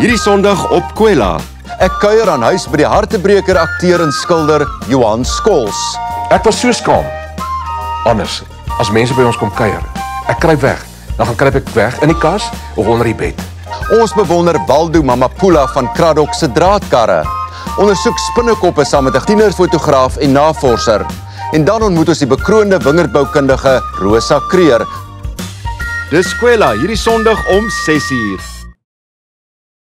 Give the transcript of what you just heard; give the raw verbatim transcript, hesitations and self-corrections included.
hierdie Sondag op Kwela. Ek kuier aan huis by die hartebreker akteur en skilder Johan Scholtz. Ek was so skaam. Anders, as mense by ons kom kuier, ek kruip weg. Dan gaan kruip ek weg in die kas of onder die bed. Ons bewonder Waldo Mamapula van Kraddock se draadkarre. Ondersoek spinnekoppe saam met 'n tienerfotograaf en navorser. En dan ontmoet ons die bekroonde wingerdboukundige Rosa Kreer. Dis Kwela hierdie Sondag om ses uur.